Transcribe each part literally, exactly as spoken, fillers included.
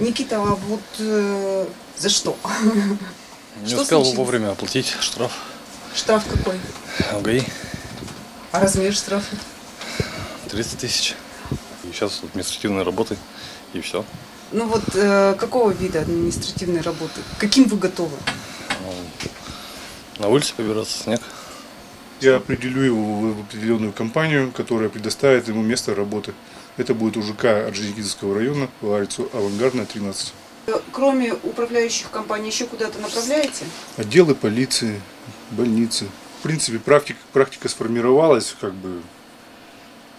Никита, а вот э, за что? Не что успел случилось? Вовремя оплатить штраф. Штраф какой? В ГАИ. А размер штрафа? тридцать тысяч. И сейчас административные работы, и все. Ну вот э, какого вида административной работы? Каким вы готовы? На улице побираться, снег. Я определю его в определенную компанию, которая предоставит ему место работы. Это будет у ЖК Орджоникидзевского района по адресу Авангардная, тринадцать. Кроме управляющих компаний, еще куда-то направляете? Отделы полиции, больницы. В принципе, практика, практика сформировалась как бы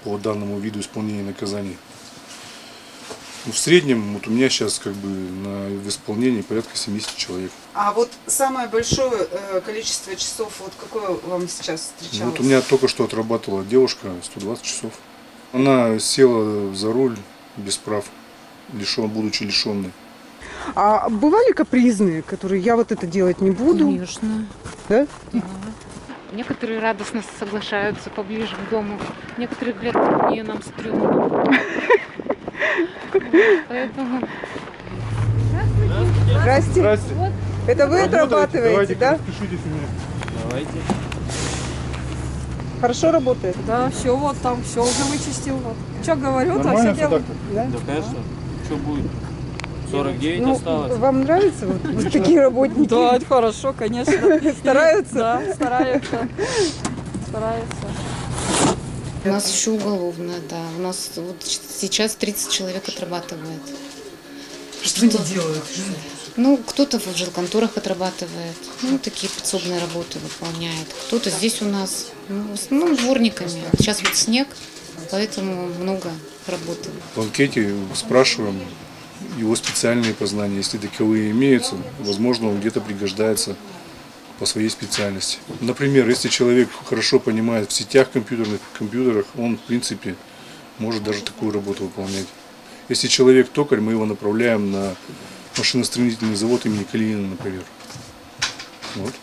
по данному виду исполнения наказаний. В среднем вот у меня сейчас как бы на, в исполнении порядка семьдесят человек. А вот самое большое количество часов, вот какое вам сейчас встречалось? Вот у меня только что отрабатывала девушка сто двадцать часов. Она села за руль без прав, лишен, будучи лишенной. А бывали капризные, которые я вот это делать не буду? Конечно. Да? Да. Некоторые радостно соглашаются поближе к дому, некоторые говорят, мне нам стрёмно. Поэтому... Здравствуйте. Здрасте. Здрасте. Вот. Это вы отрабатываете, давайте, да? Пишите меня. Давайте. Хорошо работает? Да, все, вот там, все уже вычистил. Вот. Что говорю, то все делают. Да? Да, конечно. Что будет? сорок девять ну, осталось. Вам нравятся вот, вот такие работники? Да, это хорошо, конечно. Стараются? Да, стараются. Стараются. У нас еще уголовное, да. У нас вот сейчас тридцать человек отрабатывает. Что, что они делают? Ну, кто-то в жилконторах отрабатывает, ну, такие подсобные работы выполняет. Кто-то здесь у нас, ну, в основном дворниками. Сейчас вот снег, поэтому много работы. В анкете спрашиваем его специальные познания, если таковые имеются, возможно, он где-то пригождается по своей специальности. Например, если человек хорошо понимает в сетях компьютерных, компьютерах, он, в принципе, может даже такую работу выполнять. Если человек токарь, мы его направляем на машиностроительный завод имени Калинина, например. Вот.